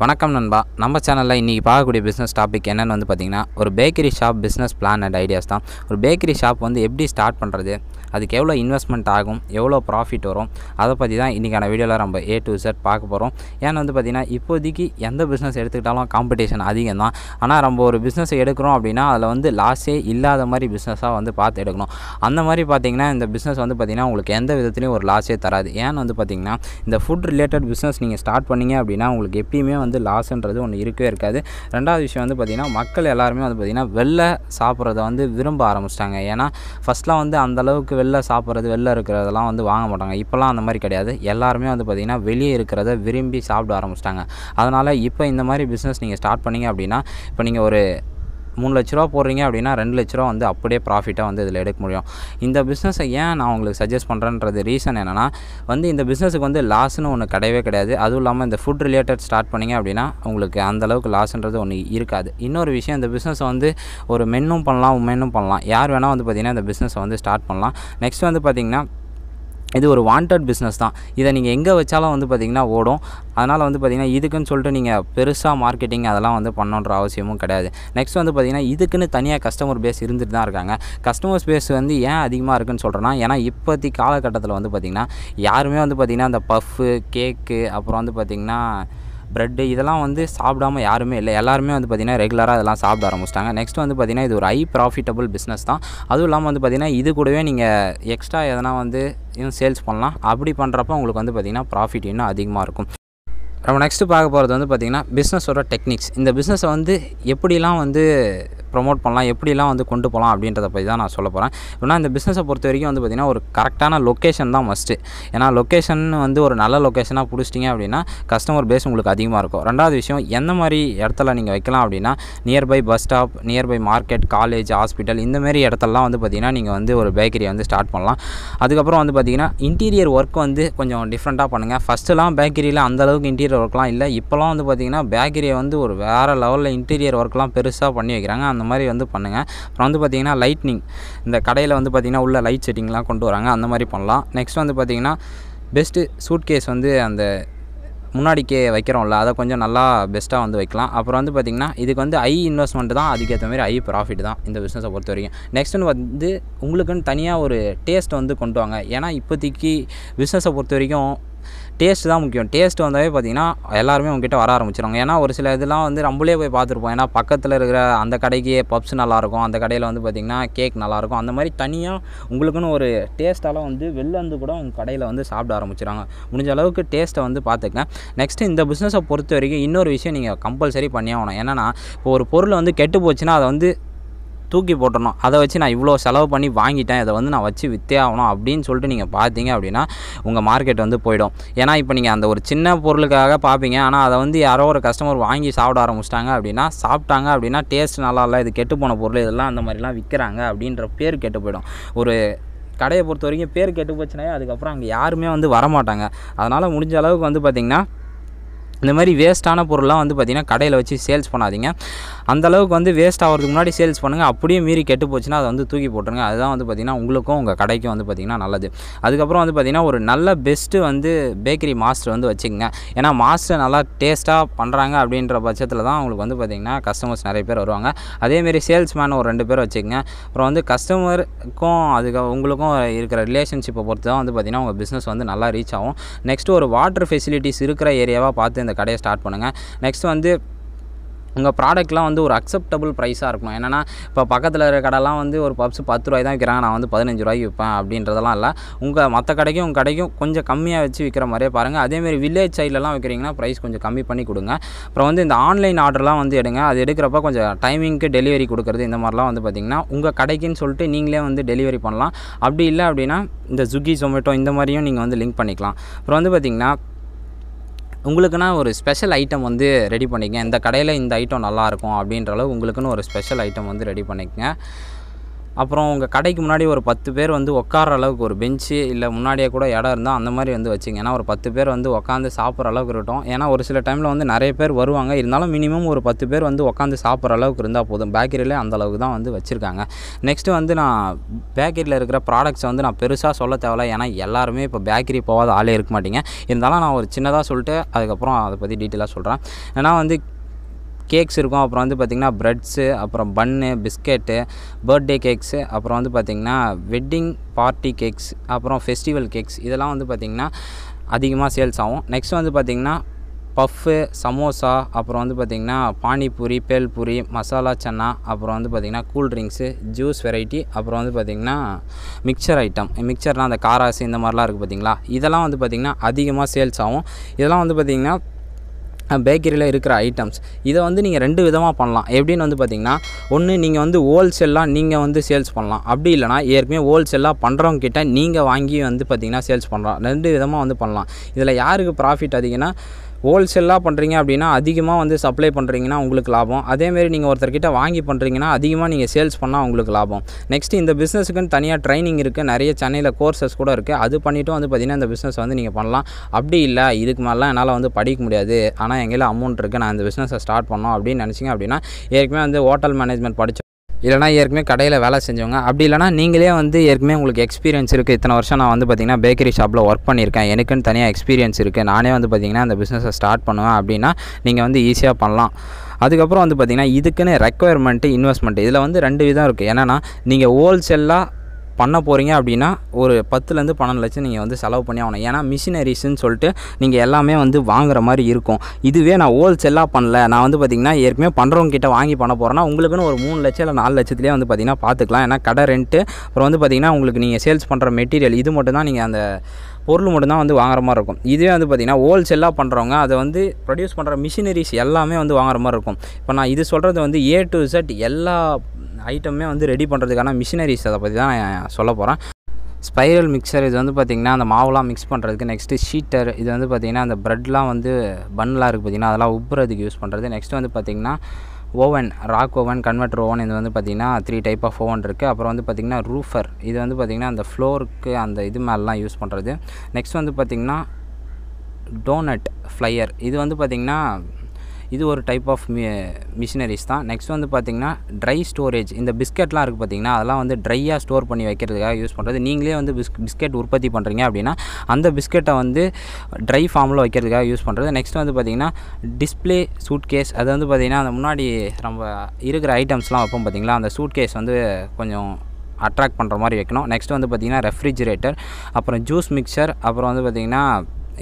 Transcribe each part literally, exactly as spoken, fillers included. வணக்கம் நண்பா, நம்ம சேனலில் இன்றைக்கி பார்க்கக்கூடிய பிஸ்னஸ் டாபிக் என்னென்னு வந்து பார்த்திங்கன்னா, ஒரு bakery shop business plan and ideas தான். ஒரு பேக்கரி ஷாப் வந்து எப்படி ஸ்டார்ட் பண்ணுறது, அதுக்கு எவ்வளோ இன்வெஸ்ட்மெண்ட் ஆகும், எவ்வளோ ப்ராஃபிட் வரும், அதை பற்றி தான் இன்றைக்கான வீடியோவில் நம்ம ஏ டு இசட் பார்க்க போகிறோம். ஏன்னு வந்து பார்த்திங்கன்னா, இப்போதைக்கு எந்த பிஸ்னஸ் எடுத்துக்கிட்டாலும் காம்படிஷன் அதிகம் தான். ஆனால் நம்ம ஒரு பிஸ்னஸ் எடுக்கிறோம் அப்படின்னா அதில் வந்து லாஸே இல்லாத மாதிரி பிஸ்னஸாக வந்து பார்த்து எடுக்கணும். அந்த மாதிரி பார்த்திங்கன்னா இந்த பிஸ்னஸ் வந்து பார்த்திங்கன்னா உங்களுக்கு எந்த விதத்துலையும் ஒரு லாஸே தராது. ஏன்னு வந்து பார்த்திங்கன்னா, இந்த ஃபுட் ரிலேட்டட் பிஸ்னஸ் நீங்கள் ஸ்டார்ட் பண்ணிங்க அப்படின்னா உங்களுக்கு எப்பயுமே வந்து லாஸ்ன்றது ஒன்று இருக்கவே இருக்காது. ரெண்டாவது விஷயம் வந்து பார்த்திங்கன்னா, மக்கள் எல்லாருமே வந்து பார்த்திங்கன்னா வெளில சாப்பிட்றத வந்து விரும்ப ஆரம்பிச்சிட்டாங்க. ஏன்னா ஃபஸ்ட்லாம் வந்து அந்தளவுக்கு வெளில சாப்பிட்றது, வெளில இருக்கிறதெல்லாம் வந்து வாங்க மாட்டாங்க. இப்போலாம் அந்த மாதிரி கிடையாது. எல்லாருமே வந்து பார்த்திங்கன்னா வெளியே இருக்கிறத விரும்பி சாப்பிட ஆரம்பிச்சிட்டாங்க. அதனால் இப்போ இந்த மாதிரி பிஸ்னஸ் நீங்கள் ஸ்டார்ட் பண்ணிங்க அப்படின்னா, இப்போ நீங்கள் ஒரு மூணு லட்ச ரூபா போடுறீங்க அப்படின்னா ரெண்டு லட்ச ரூபா வந்து அப்படியே ப்ராஃபிட்டாக வந்து இதில் எடுக்க முடியும். இந்த பிஸ்னஸை ஏன் நான் உங்களுக்கு சஜஸ்ட் பண்ணுறேன்றது ரீசன் என்னென்னா, வந்து இந்த பிஸ்னஸுக்கு வந்து லாஸ்ன்னு ஒன்று கிடையவே கிடையாது. அதுவும் இல்லாமல் இந்த ஃபுட் ரிலேட்டட் ஸ்டார்ட் பண்ணிங்க அப்படின்னா உங்களுக்கு அந்தளவுக்கு லாஸ்ன்றது ஒன்று இருக்காது. இன்னொரு விஷயம், இந்த பிஸ்னஸை வந்து ஒரு மென்னும் பண்ணலாம், உமென்னும் பண்ணலாம். யார் வேணால் வந்து பார்த்திங்கன்னா இந்த பிஸ்னஸை வந்து ஸ்டார்ட் பண்ணலாம். நெக்ஸ்ட் வந்து பார்த்திங்கன்னா, இது ஒரு வாண்டட் பிஸ்னஸ் தான். இதை நீங்கள் எங்கே வச்சாலும் வந்து பார்த்திங்கன்னா ஓடும். அதனால் வந்து பார்த்திங்கன்னா இதுக்குன்னு சொல்லிட்டு நீங்கள் பெருசாக மார்க்கெட்டிங் அதெல்லாம் வந்து பண்ணணுன்ற அவசியமும் கிடையாது. நெக்ஸ்ட் வந்து பார்த்திங்கன்னா, இதுக்குன்னு தனியாக கஸ்டமர் பேஸ் இருந்துட்டு தான் இருக்காங்க. கஸ்டமர் பேஸ் வந்து ஏன் அதிகமாக இருக்குதுன்னு சொல்கிறேன்னா, ஏன்னா இப்போத்தி காலகட்டத்தில் வந்து பார்த்திங்கன்னா யாருமே வந்து பார்த்திங்கன்னா அந்த பஃப்பு, கேக்கு, அப்புறம் வந்து பார்த்திங்கன்னா ப்ரெட்டு, இதெல்லாம் வந்து சாப்பிடாமல் யாருமே இல்லை. எல்லாருமே வந்து பார்த்திங்கன்னா ரெகுலராக இதெல்லாம் சாப்பிட ஆரம்பிச்சிட்டாங்க. நெக்ஸ்ட் வந்து பார்த்திங்கன்னா இது ஒரு ஹை ப்ராஃபிட்டபுள் பிஸ்னஸ் தான். அதுவும் இல்லாமல் வந்து பார்த்திங்கன்னா இது கூடவே நீங்கள் எக்ஸ்ட்ரா எதனா வந்து இன்னும் சேல்ஸ் பண்ணலாம். அப்படி பண்ணுறப்ப உங்களுக்கு வந்து பார்த்திங்கன்னா ப்ராஃபிட் இன்னும் அதிகமாக இருக்கும். நம்ம நெக்ஸ்ட்டு பார்க்க போகிறது வந்து பார்த்திங்கன்னா பிஸ்னஸோட டெக்னிக்ஸ். இந்த பிஸ்னஸை வந்து எப்படிலாம் வந்து ப்ரொமோட் பண்ணலாம், எப்படிலாம் வந்து கொண்டு போகலாம் அப்படின்றத பற்றி தான் நான் சொல்ல போகிறேன். ஏன்னா இந்த பிஸ்னஸை பொறுத்த வரைக்கும் வந்து பார்த்திங்கன்னா ஒரு கரெக்டான லொக்கேஷன் தான் மஸ்ட்டு. ஏன்னா லொக்கேஷன் வந்து ஒரு நல்ல லொக்கேஷனாக பிடிச்சிட்டிங்க அப்படின்னா கஸ்டமர் பேஸ் உங்களுக்கு அதிகமாக இருக்கும். ரெண்டாவது விஷயம், எந்த மாதிரி இடத்துல நீங்கள் வைக்கலாம் அப்படின்னா, nearby bus stop, nearby market, college, hospital, இந்தமாரி இடத்துலலாம் வந்து பார்த்திங்கன்னா நீங்கள் வந்து ஒரு பேக்கரியை வந்து ஸ்டார்ட் பண்ணலாம். அதுக்கப்புறம் வந்து பார்த்திங்கன்னா இன்டீரியர் ஒர்க் வந்து கொஞ்சம் டிஃப்ரெண்ட்டாக பண்ணுங்கள். ஃபஸ்ட்டுலாம் பேக்கரியில் அந்தளவுக்கு இன்டீரியர் ஒர்க்லாம் இல்லை. இப்போலாம் வந்து பார்த்திங்கன்னா பேக்கரியை வந்து ஒரு வேறு லெவலில் இன்டீரியர் ஒர்க்லாம் பெருசாக பண்ணி வைக்கிறாங்க. அந்த மாதிரி வந்து பண்ணுங்கள். அப்புறம் வந்து பார்த்திங்கன்னா லைட்னிங், இந்த கடையில் வந்து பார்த்திங்கன்னா உள்ள லைட் செட்டிங்லாம் கொண்டு வராங்க, அந்த மாதிரி பண்ணலாம். நெக்ஸ்ட் வந்து பார்த்திங்கன்னா பெஸ்ட்டு சூட் கேஸ் வந்து அந்த முன்னாடிக்கே வைக்கிறோம்ல, அதை கொஞ்சம் நல்லா பெஸ்ட்டாக வந்து வைக்கலாம். அப்புறம் வந்து பார்த்திங்கன்னா இதுக்கு வந்து ஹை இன்வெஸ்ட்மெண்ட் தான், அதுக்கேற்ற மாதிரி ஹை ப்ராஃபிட் தான் இந்த பிஸ்னஸை பொறுத்த வரைக்கும். நெக்ஸ்ட் வந்து உங்களுக்குன்னு தனியாக ஒரு டேஸ்ட் வந்து கொண்டு வாங்க. ஏன்னா இப்போதைக்கு பிஸ்னஸை பொறுத்த வரைக்கும் டேஸ்ட்டு தான் முக்கியம். டேஸ்ட் வந்தாவே பார்த்திங்கன்னா எல்லாருமே உங்ககிட்ட வர ஆரம்பிச்சிடுவாங்க. ஏன்னா ஒரு சில இதெல்லாம் வந்து நம்மளே போய் பார்த்துருப்போம். ஏன்னா பக்கத்தில் இருக்கிற அந்த கடைக்கு பப்ஸ் நல்லாயிருக்கும், அந்த கடையில் வந்து பார்த்திங்கன்னா கேக் நல்லாயிருக்கும். அந்த மாதிரி தனியாக உங்களுக்குன்னு ஒரு டேஸ்ட்டால் வந்து வெளில வந்து கூட உங்கள் கடையில் வந்து சாப்பிட ஆரம்பிச்சிடுவாங்க. முடிஞ்ச அளவுக்கு டேஸ்ட்டை வந்து பார்த்துக்கங்க. நெக்ஸ்ட்டு இந்த பிஸ்னஸை பொறுத்த வரைக்கும் இன்னொரு விஷயம் நீங்கள் கம்பல்சரி பண்ணியே ஆகணும். என்னென்னா, இப்போ ஒரு பொருள் வந்து கெட்டு போச்சுன்னா அதை வந்து தூக்கி போட்டணும். அதை வச்சு நான் இவ்வளோ செலவு பண்ணி வாங்கிட்டேன், அதை வந்து நான் வச்சு விற்றே ஆகணும் அப்படின்னு சொல்லிட்டு நீங்கள் பார்த்தீங்க அப்படின்னா உங்கள் மார்க்கெட் வந்து போயிடும். ஏன்னா இப்போ நீங்கள் அந்த ஒரு சின்ன பொருளுக்காக பார்ப்பீங்க, ஆனால் அதை வந்து யாரோ ஒரு கஸ்டமர் வாங்கி சாப்பிட ஆரம்பிச்சிட்டாங்க அப்படின்னா, சாப்பிட்டாங்க அப்படின்னா டேஸ்ட் நல்லா இல்லை, இது கெட்டு போன பொருள், இதெல்லாம் அந்த மாதிரிலாம் விற்கிறாங்க அப்படின்ற பேர் கெட்டு போயிடும். ஒரு கடையை பொறுத்த வரைக்கும் பேர் கெட்டு போச்சுனாவே அதுக்கப்புறம் அங்கே யாருமே வந்து வரமாட்டாங்க. அதனால் முடிஞ்ச அளவுக்கு வந்து பார்த்திங்கன்னா இந்த மாதிரி வேஸ்ட்டான பொருள்லாம் வந்து பார்த்திங்கன்னா கடையில் வச்சு சேல்ஸ் பண்ணாதீங்க. அந்தளவுக்கு வந்து வேஸ்ட் ஆகிறதுக்கு முன்னாடி சேல்ஸ் பண்ணுங்கள். அப்படியே மீறி கெட்டு போச்சுன்னா அதை வந்து தூக்கி போட்டுருங்க. அதுதான் வந்து பார்த்திங்கன்னா உங்களுக்கும் உங்கள் கடைக்கும் வந்து பார்த்திங்கன்னா நல்லது. அதுக்கப்புறம் வந்து பார்த்திங்கன்னா ஒரு நல்ல பெஸ்ட்டு வந்து பேக்கரி மாஸ்டர் வந்து வச்சுக்கோங்க. ஏன்னா மாஸ்டர் நல்லா டேஸ்ட்டாக பண்ணுறாங்க அப்படின்ற பட்சத்தில் தான் உங்களுக்கு வந்து பார்த்திங்கன்னா கஸ்டமர்ஸ் நிறைய பேர் வருவாங்க. அதேமாரி சேல்ஸ்மேன் ஒரு ரெண்டு பேர் வச்சுக்கோங்க. அப்புறம் வந்து கஸ்டமருக்கும் அதுக்கு உங்களுக்கும் இருக்கிற ரிலேஷன்ஷிப்பை பொறுத்து தான் வந்து பார்த்திங்கன்னா உங்கள் பிஸ்னஸ் வந்து நல்லா ரீச் ஆகும். நெக்ஸ்ட்டு ஒரு வாட்டர் ஃபெசிலிட்டிஸ் இருக்கிற ஏரியாவாக பார்த்து இந்த கடையை ஸ்டார்ட் பண்ணுங்கள். நெக்ஸ்ட் வந்து உங்கள் ப்ராடக்ட்லாம் வந்து ஒரு அக்செப்டபுள் ப்ரைஸாக இருக்கணும். என்னென்னா இப்போ பக்கத்தில் இருக்கிற கடைலாம் வந்து ஒரு பப்ஸ் பத்து ரூபாய் தான் விற்கிறாங்க, நான் வந்து பதினஞ்சு ரூபாய்க்கு விற்பேன் அப்படின்றதெல்லாம் இல்லை. உங்கள் மற்ற கடைக்கும் உங்கள் கடைக்கும் கொஞ்சம் கம்மியாக வச்சு விற்கிற மாதிரியே பாருங்கள். அதேமாரி வில்லேஜ் சைட்லலாம் விற்கிறீங்கன்னா ப்ரைஸ் கொஞ்சம் கம்மி பண்ணி கொடுங்க. அப்புறம் வந்து இந்த ஆன்லைன் ஆர்டர்லாம் வந்து எடுங்க. அது எடுக்கிறப்ப கொஞ்சம் டைமிங்க்கு டெலிவரி கொடுக்குறது, இந்த மாதிரிலாம் வந்து பார்த்திங்கன்னா உங்கள் கடைக்குன்னு சொல்லிட்டு நீங்களே வந்து டெலிவரி பண்ணலாம். அப்படி இல்லை அப்படின்னா இந்த ஸ்விக்கி, ஜொமேட்டோ இந்த மாதிரியும் நீங்கள் வந்து லிங்க் பண்ணிக்கலாம். அப்புறம் வந்து பார்த்திங்கன்னா உங்களுக்குன்னா ஒரு ஸ்பெஷல் ஐட்டம் வந்து ரெடி பண்ணிக்கங்க. இந்த கடையில் இந்த ஐட்டம் நல்லாயிருக்கும் அப்படின்ற அளவு உங்களுக்குன்னு ஒரு ஸ்பெஷல் ஐட்டம் வந்து ரெடி பண்ணிக்கங்க. அப்புறம் உங்கள் கடைக்கு முன்னாடி ஒரு பத்து பேர் வந்து உட்கார அளவுக்கு ஒரு பெஞ்சு இல்லை முன்னாடியே கூட இடம் இருந்தால் அந்த மாதிரி வந்து வச்சிங்க. ஏன்னா ஒரு பத்து பேர் வந்து உட்காந்து சாப்பிட்ற அளவுக்கு இருக்கட்டும். ஏன்னா ஒரு சில டைமில் வந்து நிறைய பேர் வருவாங்க, இருந்தாலும் மினிமம் ஒரு பத்து பேர் வந்து உட்காந்து சாப்பிட்ற அளவுக்கு இருந்தால் போதும். பேக்கரியிலே அந்தளவுக்கு தான் வந்து வச்சுருக்காங்க. நெக்ஸ்ட்டு வந்து நான் பேக்கரியில் இருக்கிற ப்ராடக்ட்ஸை வந்து நான் பெருசாக சொல்ல தேவையில்லை, ஏன்னா எல்லாருமே இப்போ பேக்கரி போகாத ஆளே இருக்க மாட்டீங்க. இருந்தாலும் நான் ஒரு சின்னதாக சொல்லிட்டு அதுக்கப்புறம் அதை பற்றி டீட்டெயிலாக சொல்கிறேன். ஏன்னா வந்து கேக்ஸ் இருக்கும், அப்புறம் வந்து பார்த்திங்கன்னா ப்ரெட்ஸு, அப்புறம் பன்னு, பிஸ்கெட்டு, பர்த்டே கேக்ஸு, அப்புறம் வந்து பார்த்திங்கன்னா வெட்டிங் பார்ட்டி கேக்ஸ், அப்புறம் ஃபெஸ்டிவல் கேக்ஸ், இதெல்லாம் வந்து பார்த்திங்கன்னா அதிகமாக சேல்ஸ் ஆகும். நெக்ஸ்ட் வந்து பார்த்திங்கன்னா பஃப்பு, சமோசா, அப்புறம் வந்து பார்த்திங்கன்னா பானிபூரி, பேல்பூரி, மசாலா சன்னா, அப்புறம் வந்து பார்த்திங்கன்னா கூல்ட்ரிங்க்ஸு, ஜூஸ் வெரைட்டி, அப்புறம் வந்து பார்த்திங்கன்னா மிக்சர் ஐட்டம். மிக்சர்னால் அந்த காராசு இந்த மாதிரிலாம் இருக்குது பார்த்திங்களா, இதெல்லாம் வந்து பார்த்திங்கன்னா அதிகமாக சேல்ஸ் ஆகும். இதெல்லாம் வந்து பார்த்திங்கன்னா பேக்கரியில் இருக்கிற ஐட்டம்ஸ். இதை வந்து நீங்கள் ரெண்டு விதமாக பண்ணலாம். எப்படின்னு வந்து பார்த்திங்கன்னா, ஒன்று நீங்கள் வந்து ஹோல்சேலாக நீங்கள் வந்து சேல்ஸ் பண்ணலாம், அப்படி இல்லைனா ஏற்கனவே ஹோல்சேலாக பண்ணுறவங்ககிட்ட நீங்கள் வாங்கி வந்து பார்த்திங்கன்னா சேல்ஸ் பண்ணலாம். ரெண்டு விதமாக வந்து பண்ணலாம். இதில் யாருக்கு ப்ராஃபிட் அதிகம்னா, ஹோல்சேலாக பண்ணுறீங்க அப்படின்னா அதிகமாக வந்து சப்ளை பண்ணுறீங்கன்னா உங்களுக்கு லாபம். அதேமாரி நீங்கள் ஒருத்தர்கிட்ட வாங்கி பண்ணுறீங்கன்னா அதிகமாக நீங்கள் சேல்ஸ் பண்ணால் உங்களுக்கு லாபம். நெக்ஸ்ட்டு இந்த பிஸ்னஸுக்குன்னு தனியாக ட்ரைனிங் இருக்குது, நிறைய சென்னையில் கோர்சஸ் கூட இருக்குது, அது பண்ணிவிட்டு வந்து பார்த்திங்கன்னா இந்த பிஸ்னஸ் வந்து நீங்கள் பண்ணலாம். அப்படி இல்லை இதுக்கு மேலாம் என்னால் வந்து படிக்க முடியாது, ஆனால் எங்கேயில் அமௌண்ட் இருக்குது, நான் இந்த பிஸ்னஸை ஸ்டார்ட் பண்ணோம் அப்படின்னு நினச்சிங்க அப்படின்னா, ஏற்கனவே வந்து ஹோட்டல் மேனேஜ்மெண்ட் படிச்சு இல்லைனா ஏற்கனவே கடையில் வேலை செஞ்சவங்க, அப்படி இல்லைனா நீங்களே வந்து ஏற்கனவே உங்களுக்கு எக்ஸ்பீரியன்ஸ் இருக்குது. இத்தனை வருஷம் நான் வந்து பார்த்திங்கன்னா பேக்கரி ஷாப்பில் ஒர்க் பண்ணியிருக்கேன், எனக்குன்னு தனியாக எக்ஸ்பீரியன்ஸ் இருக்குது, நானே வந்து பார்த்திங்கன்னா அந்த பிஸ்னஸை ஸ்டார்ட் பண்ணுவேன் அப்படின்னா நீங்கள் வந்து ஈஸியாக பண்ணலாம். அதுக்கப்புறம் வந்து பார்த்திங்கன்னா இதுக்குன்னு ரெக்குயர்மெண்ட்டு, இன்வெஸ்ட்மெண்ட்டு, இதில் வந்து ரெண்டு விதம் இருக்குது. என்னென்னா நீங்கள் ஹோல்சேலாக பண்ண போகிறீங்க அப்படின்னா ஒரு பத்துலேருந்து பன்னெண்டு லட்சம் நீங்கள் வந்து செலவு பண்ணி ஆகணும். ஏன்னா மிஷினரிஸ்ன்னு சொல்லிட்டு நீங்கள் எல்லாமே வந்து வாங்குற மாதிரி இருக்கும். இதுவே நான் ஹோல்சேலாக பண்ணல, நான் வந்து பார்த்திங்கன்னா ஏற்கனவே பண்ணுறவங்ககிட்ட வாங்கி பண்ண போகிறேன்னா உங்களுக்குன்னு ஒரு மூணு லட்சம் இல்லை நாலு லட்சத்துலேயே வந்து பார்த்திங்கன்னா பார்த்துக்கலாம். ஏன்னா கடை ரெண்ட்டு, அப்புறம் வந்து பார்த்திங்கன்னா உங்களுக்கு நீங்கள் சேல்ஸ் பண்ணுற மெட்டீரியல், இது மட்டும் தான் நீங்கள் அந்த பொருள் மட்டும்தான் வந்து வாங்குற மாதிரி இருக்கும். இதுவே வந்து பார்த்திங்கன்னா ஹோல்சேலாக பண்ணுறவங்க அதை வந்து ப்ரொடியூஸ் பண்ணுற மிஷினரிஸ் எல்லாமே வந்து வாங்குற மாதிரி இருக்கும். இப்போ நான் இது சொல்கிறது வந்து ஏ டு இசட் எல்லா ஐட்டமே வந்து ரெடி பண்ணுறதுக்கான மிஷினரிஸ், அதை பற்றி தான் நான் சொல்ல போகிறேன். ஸ்பைரல் மிக்சர், இது வந்து பார்த்திங்கன்னா அந்த மாவுலாம் மிக்ஸ் பண்ணுறதுக்கு. நெக்ஸ்ட்டு ஷீட்டர், இது வந்து பார்த்திங்கன்னா அந்த ப்ரெட்லாம் வந்து பன்னெலாம் இருக்குது பார்த்திங்கன்னா அதெல்லாம் உப்புறதுக்கு யூஸ் பண்ணுறது. நெக்ஸ்ட்டு வந்து பார்த்திங்கன்னா oven, rack oven, converter oven, இது வந்து பார்த்திங்கன்னா த்ரீ டைப் ஆஃப் ஓவன் இருக்குது. அப்புறம் வந்து பார்த்திங்கன்னா ரூஃபர், இது வந்து பார்த்திங்கன்னா அந்த ஃப்ளோருக்கு அந்த இது மேலாம் யூஸ் பண்ணுறது. நெக்ஸ்ட் வந்து பார்த்திங்கன்னா டோனட் ஃப்ளையர், இது வந்து பார்த்திங்கன்னா இது ஒரு டைப் ஆஃப் மி மிஷினரிஸ் தான். நெக்ஸ்ட் வந்து பார்த்திங்கன்னா ட்ரை ஸ்டோரேஜ், இந்த பிஸ்கெட்லாம் இருக்குது பார்த்திங்கன்னா அதெல்லாம் வந்து ட்ரையாக ஸ்டோர் பண்ணி வைக்கிறதுக்காக யூஸ் பண்ணுறது. நீங்களே வந்து பிஸ் பிஸ்கெட் உற்பத்தி பண்ணுறீங்க அப்படின்னா அந்த பிஸ்கெட்டை வந்து ட்ரை ஃபார்மில் வைக்கிறதுக்காக யூஸ் பண்ணுறது. நெக்ஸ்ட் வந்து பார்த்திங்கன்னா டிஸ்பிளே சூட் கேஸ், அது வந்து பார்த்திங்கன்னா அந்த முன்னாடி நம்ம இருக்கிற ஐட்டம்ஸ்லாம் வைப்போம் பார்த்திங்களா, அந்த சூட் கேஸ் வந்து கொஞ்சம் அட்ராக்ட் பண்ணுற மாதிரி வைக்கணும். நெக்ஸ்ட் வந்து பார்த்திங்கன்னா ரெஃப்ரிஜிரேட்டர், அப்புறம் ஜூஸ் மிக்சர், அப்புறம் வந்து பார்த்திங்கன்னா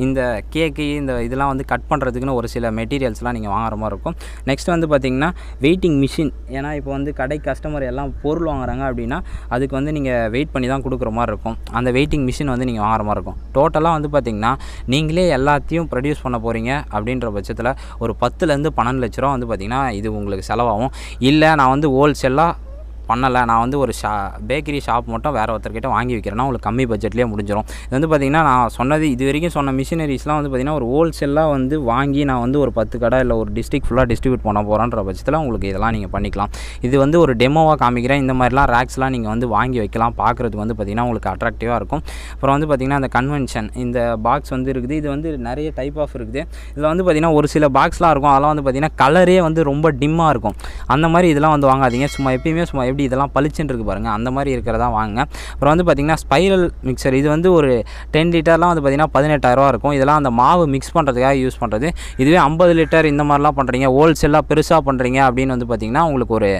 இந்த கேக்கு, இந்த இதெல்லாம் வந்து கட் பண்ணுறதுக்குன்னு ஒரு சில மெட்டீரியல்ஸ்லாம் நீங்கள் வாங்குற மாதிரி இருக்கும். நெக்ஸ்ட் வந்து பார்த்திங்கன்னா வெயிட்டிங் மிஷின், ஏன்னா இப்போ வந்து கடை கஸ்டமர் எல்லாம் பொருள் வாங்குறாங்க அப்படின்னா அதுக்கு வந்து நீங்கள் வெயிட் பண்ணி தான் கொடுக்குற மாதிரி இருக்கும். அந்த வெயிட்டிங் மிஷின் வந்து நீங்கள் வாங்குற மாதிரி இருக்கும். டோட்டலாக வந்து பார்த்திங்கன்னா நீங்களே எல்லாத்தையும் ப்ரொடியூஸ் பண்ண போகிறீங்க அப்படின்ற பட்சத்தில் ஒரு பத்துலேருந்து பன்னெண்டு லட்ச ரூபா வந்து பார்த்திங்கன்னா இது உங்களுக்கு செலவாகும். இல்லை நான் வந்து ஹோல்சேலாக பண்ணலை, நான் வந்து ஒரு ஷா பேக்கரி ஷாப் மட்டும் வேறு ஒருத்தர்கிட்ட வாங்கி வைக்கிறேன்னா உங்களுக்கு கம்மி பட்ஜெட்லேயே முடிஞ்சிடும். இது வந்து பார்த்திங்கன்னா நான் சொன்னது இது வரைக்கும் சொன்ன மிஷினரிஸ்லாம் வந்து பார்த்திங்கன்னா ஒரு ஹோல்சேலாக வந்து வாங்கி நான் வந்து ஒரு பத்து கடை இல்லை ஒரு டிஸ்ட்ரிக்ட் ஃபுல்லாக டிஸ்ட்ரிபியூட் பண்ண போகிறேன்ற பட்சத்தில் உங்களுக்கு இதெல்லாம் நீங்கள் பண்ணிக்கலாம். இது வந்து ஒரு டெமோவாக காமிக்கிறேன். இந்த மாதிரிலாம் ரேக்ஸ்லாம் நீங்கள் வந்து வாங்கி வைக்கலாம், பார்க்குறதுக்கு வந்து பார்த்திங்கன்னா உங்களுக்கு அட்ராக்டிவாக இருக்கும். அப்புறம் வந்து பார்த்திங்கன்னா அந்த கன்வென்ஷன் இந்த பாக்ஸ் வந்து இருக்குது, இது வந்து நிறைய டைப் ஆஃப் இருக்குது. இதில் வந்து பார்த்திங்கன்னா ஒரு சில பாக்ஸ்லாம் இருக்கும், அதெல்லாம் வந்து பார்த்திங்கன்னா கலரே வந்து ரொம்ப டிம்மாக இருக்கும். அந்த மாதிரி இதெல்லாம் வந்து வாங்காதீங்க. சும்மா எப்பயுமே சும்மா எப்படி இதெல்லாம் பளிச்சுன்னு இருக்குது பாருங்கள், அந்த மாதிரி இருக்கிறதா வாங்க. அப்புறம் வந்து பார்த்திங்கன்னா ஸ்பைரல் மிக்சர், இது வந்து ஒரு டென் லிட்டர்லாம் வந்து பார்த்திங்கன்னா பதினெட்டாயிரரூவா இருக்கும். இதெல்லாம் அந்த மாவு மிக்ஸ் பண்ணுறதுக்காக யூஸ் பண்ணுறது. இதுவே ஐம்பது லிட்டர் இந்த மாதிரிலாம் பண்ணுறீங்க, ஹோல்சேலாக பெருசாக பண்ணுறீங்க அப்படின்னு வந்து பார்த்திங்கன்னா உங்களுக்கு ஒரு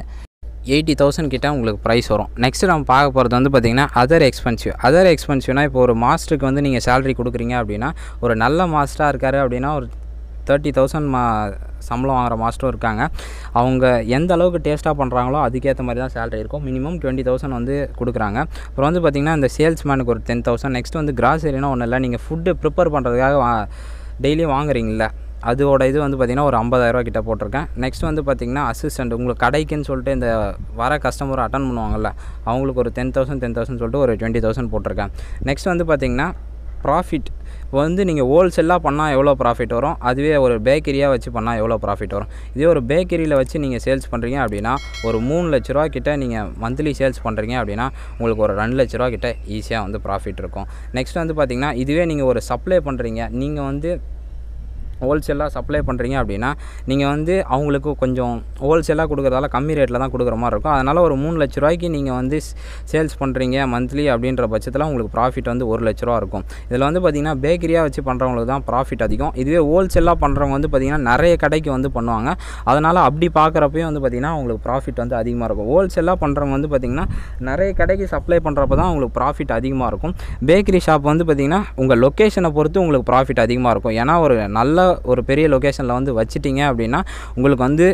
எயிட்டி தௌசண்ட் கிட்டே உங்களுக்கு ப்ரைஸ் வரும். நெக்ஸ்ட்டு நம்ம பார்க்க போகிறது வந்து பார்த்திங்கன்னா அதர் எக்ஸ்பென்சிவ். அதர் எக்ஸ்பென்சிவ்னால் இப்போ ஒரு மாஸ்டருக்கு வந்து நீங்கள் சேலரி கொடுக்குறீங்க அப்படின்னா, ஒரு நல்ல மாஸ்டராக இருக்கார் அப்படின்னா ஒரு தேர்ட்டி தௌசண்ட் மா சம்பளம் வாங்குகிற மாஸ்டரும் இருக்காங்க. அவங்க எந்த அளவுக்கு டேஸ்ட்டாக பண்ணுறாங்களோ அதுக்கேற்ற மாதிரி தான் சேலரி இருக்கும். மினிமம் டுவெண்ட்டி தௌசண்ட் வந்து கொடுக்குறாங்க. அப்புறம் வந்து பார்த்திங்கன்னா இந்த சேல்ஸ்மேனுக்கு ஒரு டென் தௌசண்ட். நெக்ஸ்ட் வந்து கிராசரினா ஒன்றும் இல்லை, நீங்கள் ஃபுட்டு ப்ரிப்பேர் பண்ணுறதுக்காக வா டெய்லியும் வாங்குறீங்களா, அதோட இது வந்து பார்த்திங்கன்னா ஒரு ஐம்பதாயிரரூவா கிட்டே போட்டிருக்கேன். நெக்ஸ்ட் வந்து பார்த்திங்கன்னா அசிஸ்டண்ட், உங்களுக்கு கடைக்குன்னு சொல்லிட்டு இந்த வர கஸ்டமரை அட்டன் பண்ணுவாங்கள்ல, அவங்களுக்கு ஒரு டென் தௌசண்ட் டென் தௌசண்ட் சொல்லிட்டு ஒரு டுவெண்ட்டி தௌசண்ட் போட்டிருக்கேன். நெக்ஸ்ட் வந்து பார்த்திங்கன்னா ப்ராஃபிட் வந்து நீங்கள் ஹோல்சேலாக பண்ணால் எவ்வளோ ப்ராஃபிட் வரும், அதுவே ஒரு பேக்கரியாக வச்சு பண்ணால் எவ்வளோ ப்ராஃபிட் வரும். இதே ஒரு பேக்கரியில் வச்சு நீங்கள் சேல்ஸ் பண்ணுறீங்க அப்படின்னா ஒரு மூணு லட்ச ரூபா கிட்ட நீங்கள் மந்த்லி சேல்ஸ் பண்ணுறீங்க அப்படின்னா உங்களுக்கு ஒரு ரெண்டு லட்ச ரூபா கிட்ட ஈஸியாக வந்து ப்ராஃபிட் இருக்கும். நெக்ஸ்ட் வந்து பார்த்திங்கன்னா இதுவே நீங்கள் ஒரு சப்ளை பண்ணுறீங்க, நீங்கள் வந்து ஹோல்சேலாக சப்ளை பண்ணுறீங்க அப்படின்னா நீங்கள் வந்து அவங்களுக்கு கொஞ்சம் ஹோல்சேலாக கொடுக்குறதால கம்மி ரேட்டில் தான் கொடுக்குற மாதிரி இருக்கும். அதனால் ஒரு மூணு லட்ச ரூபாய்க்கு நீங்கள் வந்து சேல்ஸ் பண்ணுறீங்க மந்த்லி அப்படின்ற பட்சத்தில் உங்களுக்கு ப்ராஃபிட் வந்து ஒரு லட்ச ரூபா இருக்கும். இதில் வந்து பார்த்திங்கன்னா பேக்கரியாக வச்சு பண்ணுறவங்களுக்கு தான் ப்ராஃபிட் அதிகம். இதுவே ஹோல்சேலாக பண்ணுறவங்க வந்து பார்த்திங்கன்னா நிறைய கடைக்கு வந்து பண்ணுவாங்க, அதனால் அப்படி பார்க்குறப்பையும் வந்து பார்த்திங்கன்னா அவங்களுக்கு ப்ராஃபிட் வந்து அதிகமாக இருக்கும். ஹோல்சேலாக பண்ணுறவங்க வந்து பார்த்திங்கன்னா நிறைய கடைக்கு சப்ளை பண்ணுறப்ப தான் உங்களுக்கு ப்ராஃபிட் அதிகமாக இருக்கும். பேக்கரி ஷாப் வந்து பார்த்திங்கன்னா உங்கள் லொக்கேஷனை பொறுத்து உங்களுக்கு ப்ராஃபிட் அதிகமாக இருக்கும். ஏன்னா ஒரு நல்ல ஒரு பெரிய லொகேஷனில் வந்து வச்சிட்டிங்க அப்படின்னா உங்களுக்கு வந்து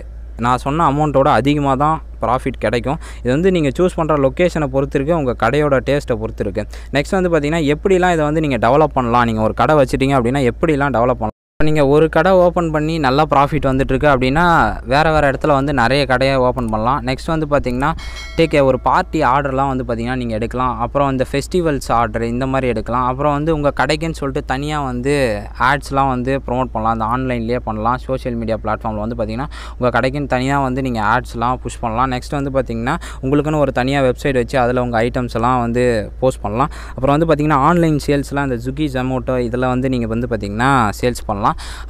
நான் சொன்ன அமௌண்ட்டோட அதிகமாக தான் ப்ராஃபிட் கிடைக்கும். இது வந்து நீங்கள் சூஸ் பண்ணுற லொக்கேஷனை பொறுத்திருக்கு, உங்கள் கடையோட டேஸ்ட்டை பொறுத்திருக்கு. நெக்ஸ்ட் வந்து பார்த்திங்கன்னா எப்படிலாம் இதை வந்து நீங்கள் டெவலப் பண்ணலாம், நீங்கள் ஒரு கடை வச்சிட்டிங்க அப்படின்னா எப்படிலாம் டெவலப் பண்ணலாம். நீங்கள் ஒரு கடை ஓப்பன் பண்ணி நல்லா ப்ராஃபிட் வந்துட்டுருக்கு அப்படின்னா வேறு வேறு இடத்துல வந்து நிறைய கடையை ஓப்பன் பண்ணலாம். நெக்ஸ்ட் வந்து பார்த்திங்கன்னா டேக் ஒரு பார்ட்டி ஆர்டர்லாம் வந்து பார்த்திங்கன்னா நீங்கள் எடுக்கலாம். அப்புறம் இந்த ஃபெஸ்டிவல்ஸ் ஆர்டர் இந்த மாதிரி எடுக்கலாம். அப்புறம் வந்து உங்கள் கடைக்குன்னு சொல்லிட்டு தனியாக வந்து ஆட்ஸ்லாம் வந்து ப்ரொமோட் பண்ணலாம், அந்த ஆன்லைன்லேயே பண்ணலாம். சோஷியல் மீடியா பிளாட்ஃபார்மில் வந்து பார்த்திங்கன்னா உங்கள் கடைக்குன்னு தனியாக வந்து நீங்கள் ஆட்ஸ்லாம் புஷ் பண்ணலாம். நெக்ஸ்ட் வந்து பார்த்திங்கன்னா உங்களுக்குன்னு ஒரு தனியாக வெப்சைட் வச்சு அதில் உங்கள் ஐட்டம்ஸ்லாம் வந்து போஸ்ட் பண்ணலாம். அப்புறம் வந்து பார்த்திங்கன்னா ஆன்லைன் சேல்ஸ்லாம் இந்த ஸ்விக்கி ஜொமேட்டோ இதில் வந்து நீங்கள் வந்து பார்த்திங்கன்னா சேல்ஸ் பண்ணலாம்.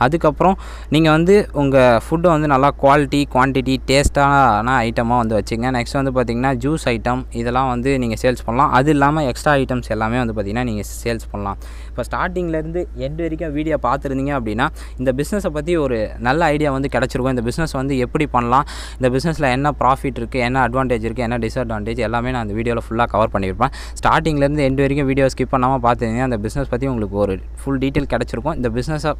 அதுக்கப்புறம் நீங்கள் வந்து உங்கள் ஃபுட்டை வந்து நல்லா குவாலிட்டி குவான்டிட்டி டேஸ்டான ஐட்டமாக வந்து வச்சுங்க. நெக்ஸ்ட் வந்து பார்த்திங்கன்னா ஜூஸ் ஐட்டம் இதெல்லாம் வந்து நீங்கள் சேல்ஸ் பண்ணலாம். அது இல்லாமல் எக்ஸ்ட்ரா ஐட்டம்ஸ் எல்லாமே வந்து பார்த்திங்கன்னா நீங்கள் சேல்ஸ் பண்ணலாம். இப்போ ஸ்டார்டிங்லேருந்து எண்டு வரைக்கும் வீடியோ பார்த்துருந்தீங்க அப்படின்னா இந்த பிஸ்னஸை பற்றி ஒரு நல்ல ஐடியா வந்து கிடச்சிருக்கும். இந்த பிஸ்னஸ் வந்து எப்படி பண்ணலாம், இந்த பிஸ்னஸில் என்ன ப்ராஃபிட் இருக்குது, என்ன அட்வான்டேஜ் இருக்குது, என்ன டிஸ்அட்வான்டேஜ் எல்லாமே நான் அந்த வீடியோவில் ஃபுல்லாக கவர் பண்ணியிருப்பேன். ஸ்டார்டிங்லேருந்து எண்டு வரைக்கும் வீடியோ ஸ்கிப் பண்ணாமல் பார்த்துருந்தீங்கன்னா அந்த பிஸ்னஸ் பற்றி உங்களுக்கு ஒரு ஃபுல் டீட்டெயில் கிடச்சிருக்கும். இந்த பிஸ்னஸை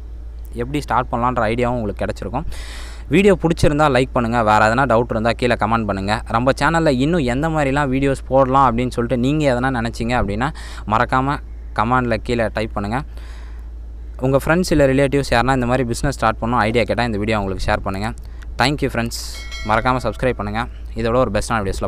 எப்படி ஸ்டார்ட் பண்ணலான்ற ஐடியாவும் உங்களுக்கு கிடச்சிருக்கும். வீடியோ பிடிச்சிருந்தால் லைக் பண்ணுங்கள், வேறு எதனா டவுட் இருந்தால் கீழே கமெண்ட் பண்ணுங்கள். நம்ம சேனலில் இன்னும் எந்த மாதிரிலாம் வீடியோஸ் போடலாம் அப்படின்னு சொல்லிட்டு நீங்கள் எதனா நினச்சிங்க அப்படின்னா மறக்காமல் கமெண்டில் கீழே டைப் பண்ணுங்கள். உங்கள் ஃப்ரெண்ட்ஸ் இல்லை ரிலேட்டிவ்ஸ் யாருனா இந்த மாதிரி பிஸ்னஸ் ஸ்டார்ட் பண்ணணும் ஐடியா கேட்டால் இந்த வீடியோ உங்களுக்கு ஷேர் பண்ணுங்கள். தேங்க்யூ ஃப்ரெண்ட்ஸ், மறக்காமல் சப்ஸ்கிரைப் பண்ணுங்கள். இதோட ஒரு பெஸ்ட்டான வீடியோஸில் பார்க்கலாம்.